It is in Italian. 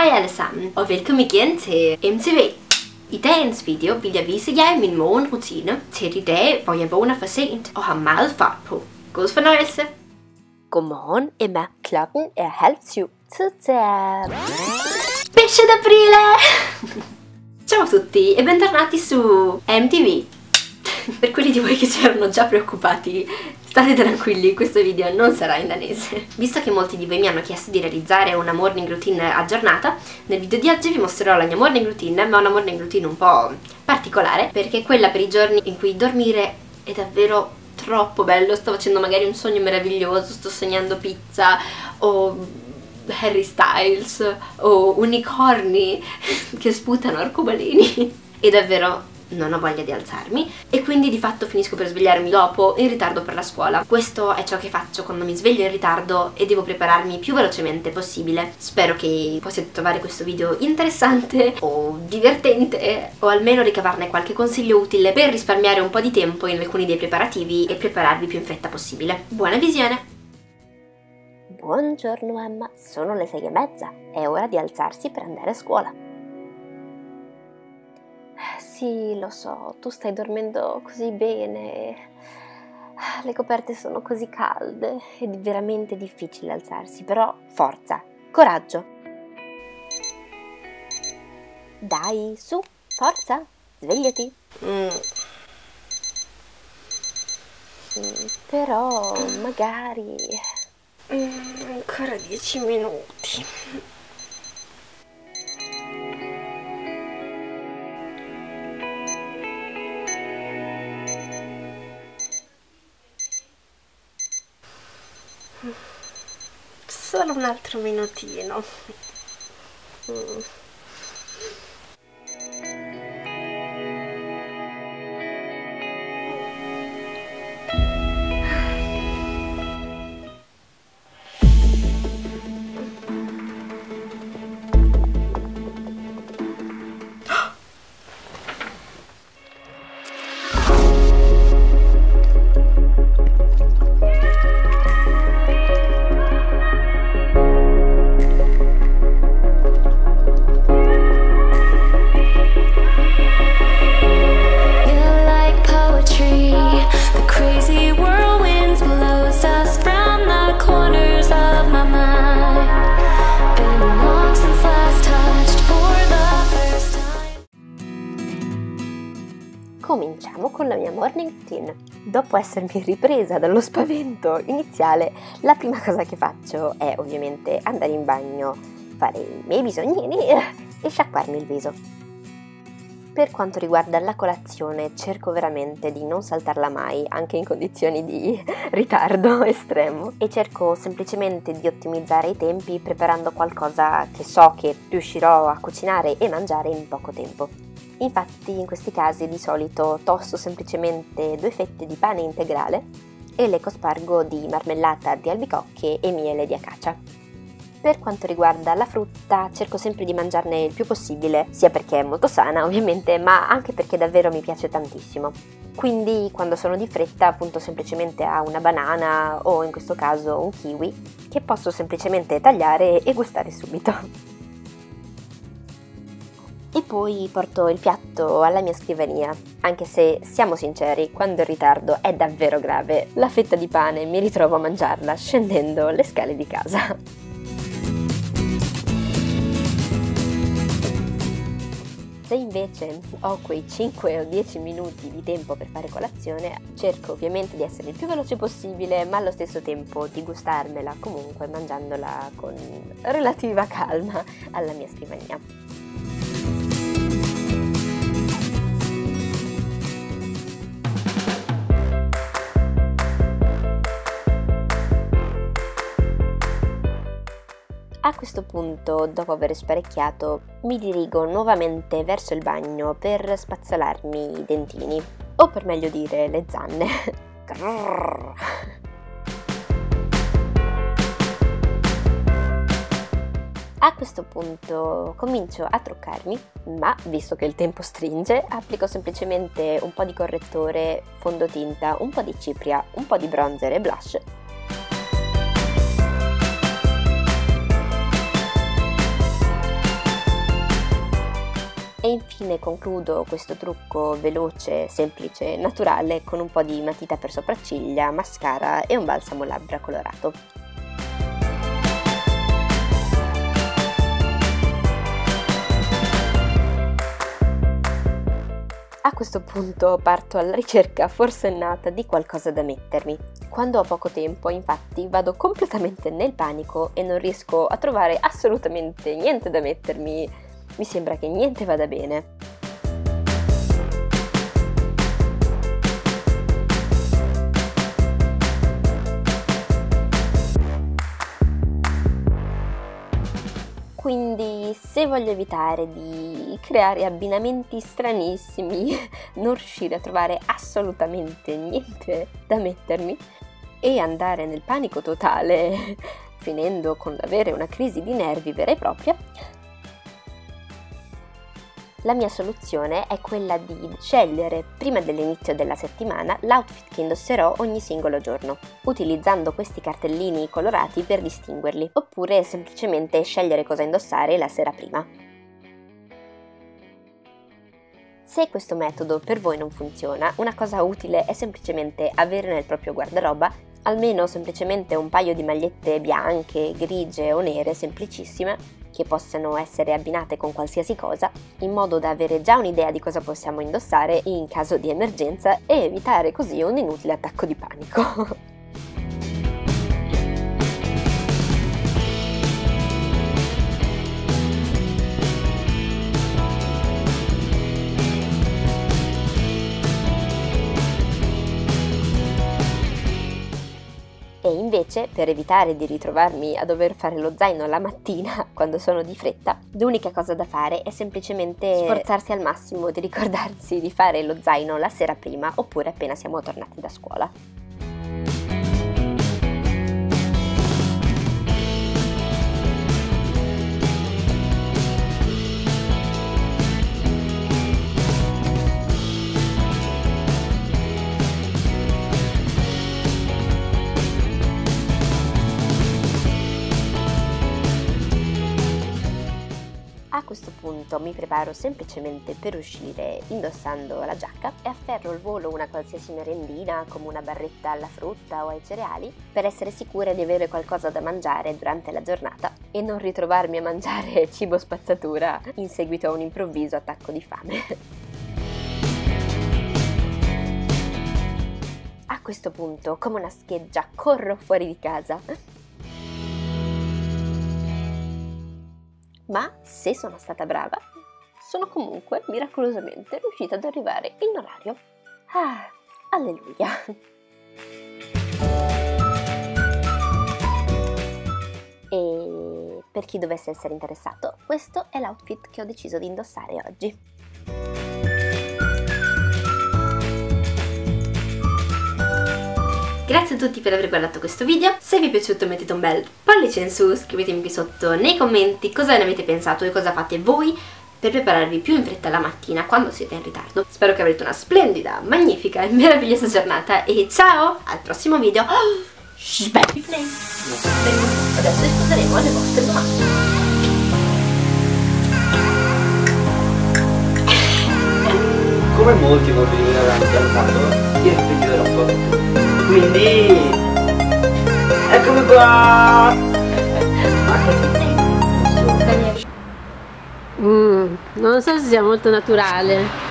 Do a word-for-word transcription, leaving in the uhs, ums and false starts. Hej alle sammen, og velkommen igen til E M T V. I dagens video vil jeg vise jer min morgenrutine til de dage, hvor jeg vågner for sent og har meget fart på. God fornøjelse! Godmorgen, Emma. Klokken er halv syv. Tid til at... dieci aprile! Ciao a tutti e bentornati su E M T V. Per quelli di voi che si erano già preoccupati, state tranquilli, questo video non sarà in danese. Visto che molti di voi mi hanno chiesto di realizzare una morning routine aggiornata, nel video di oggi vi mostrerò la mia morning routine, ma una morning routine un po' particolare, perché è quella per i giorni in cui dormire è davvero troppo bello, sto facendo magari un sogno meraviglioso, sto sognando pizza o... Harry Styles o unicorni che sputano arcobaleni e davvero non ho voglia di alzarmi e quindi di fatto finisco per svegliarmi dopo in ritardo per la scuola. Questo è ciò che faccio quando mi sveglio in ritardo e devo prepararmi più velocemente possibile. Spero che possiate trovare questo video interessante o divertente o almeno ricavarne qualche consiglio utile per risparmiare un po' di tempo in alcuni dei preparativi e prepararvi più in fretta possibile. Buona visione! Buongiorno Emma, sono le sei e mezza, è ora di alzarsi per andare a scuola. Sì, lo so, tu stai dormendo così bene, le coperte sono così calde, è veramente difficile alzarsi, però forza, coraggio! Dai, su, forza, svegliati! Mm. Mm, però magari... Mm, ancora dieci minuti. Solo un altro minutino. Mm. Cominciamo con la mia morning routine. Dopo essermi ripresa dallo spavento iniziale, la prima cosa che faccio è ovviamente andare in bagno, fare i miei bisognini e sciacquarmi il viso. Per quanto riguarda la colazione, cerco veramente di non saltarla mai, anche in condizioni di ritardo estremo, e cerco semplicemente di ottimizzare i tempi preparando qualcosa che so che riuscirò a cucinare e mangiare in poco tempo. Infatti in questi casi di solito tosto semplicemente due fette di pane integrale e le cospargo di marmellata di albicocche e miele di acacia. Per quanto riguarda la frutta, cerco sempre di mangiarne il più possibile, sia perché è molto sana ovviamente, ma anche perché davvero mi piace tantissimo. Quindi quando sono di fretta punto semplicemente a una banana o in questo caso un kiwi, che posso semplicemente tagliare e gustare subito. E poi porto il piatto alla mia scrivania, anche se, siamo sinceri, quando il ritardo è davvero grave, la fetta di pane mi ritrovo a mangiarla scendendo le scale di casa. Se invece ho quei cinque o dieci minuti di tempo per fare colazione, cerco ovviamente di essere il più veloce possibile, ma allo stesso tempo di gustarmela comunque mangiandola con relativa calma alla mia scrivania. A questo punto, dopo aver sparecchiato, mi dirigo nuovamente verso il bagno per spazzolarmi i dentini, o per meglio dire le zanne. A questo punto comincio a truccarmi, ma visto che il tempo stringe, applico semplicemente un po' di correttore, fondotinta, un po' di cipria, un po' di bronzer e blush. E infine concludo questo trucco veloce, semplice e naturale con un po' di matita per sopracciglia, mascara e un balsamo labbra colorato. A questo punto parto alla ricerca forsennata di qualcosa da mettermi. Quando ho poco tempo, infatti, vado completamente nel panico e non riesco a trovare assolutamente niente da mettermi. Mi sembra che niente vada bene. Quindi, se voglio evitare di creare abbinamenti stranissimi, non riuscire a trovare assolutamente niente da mettermi e andare nel panico totale, finendo con avere una crisi di nervi vera e propria, la mia soluzione è quella di scegliere prima dell'inizio della settimana l'outfit che indosserò ogni singolo giorno, utilizzando questi cartellini colorati per distinguerli, oppure semplicemente scegliere cosa indossare la sera prima. Se questo metodo per voi non funziona, una cosa utile è semplicemente avere nel proprio guardaroba almeno semplicemente un paio di magliette bianche, grigie o nere semplicissime, che possano essere abbinate con qualsiasi cosa, in modo da avere già un'idea di cosa possiamo indossare in caso di emergenza e evitare così un inutile attacco di panico. E invece, per evitare di ritrovarmi a dover fare lo zaino la mattina quando sono di fretta, l'unica cosa da fare è semplicemente sforzarsi al massimo di ricordarsi di fare lo zaino la sera prima oppure appena siamo tornati da scuola. A questo punto mi preparo semplicemente per uscire indossando la giacca e afferro al volo una qualsiasi merendina come una barretta alla frutta o ai cereali per essere sicura di avere qualcosa da mangiare durante la giornata e non ritrovarmi a mangiare cibo spazzatura in seguito a un improvviso attacco di fame. A questo punto, come una scheggia, corro fuori di casa. Ma se sono stata brava, sono comunque miracolosamente riuscita ad arrivare in orario. Ah, alleluia! E per chi dovesse essere interessato, questo è l'outfit che ho deciso di indossare oggi. Grazie a tutti per aver guardato questo video, se vi è piaciuto mettete un bel pollice in su, scrivetemi qui sotto nei commenti cosa ne avete pensato e cosa fate voi per prepararvi più in fretta la mattina quando siete in ritardo. Spero che avrete una splendida, magnifica e meravigliosa giornata e ciao, al prossimo video! Oh, shh, baby play! Adesso risponderemo alle vostre domande. Come molti vorrei venire davanti al tavolo, io non vedrò un po' di più. Quindi, eccomi qua! Mm, non so se sia molto naturale.